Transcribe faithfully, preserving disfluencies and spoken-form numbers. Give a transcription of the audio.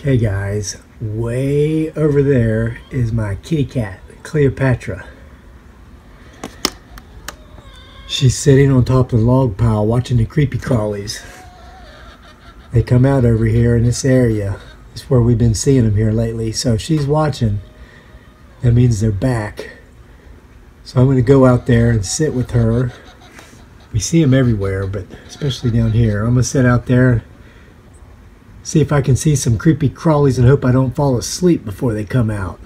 Okay guys, way over there is my kitty cat, Cleopatra. She's sitting on top of the log pile watching the creepy crawlies. They come out over here in this area. It's where we've been seeing them here lately. So if she's watching, that means they're back. So I'm going to go out there and sit with her. We see them everywhere, but especially down here. I'm going to sit out there, see if I can see some creepy crawlies, and hope I don't fall asleep before they come out.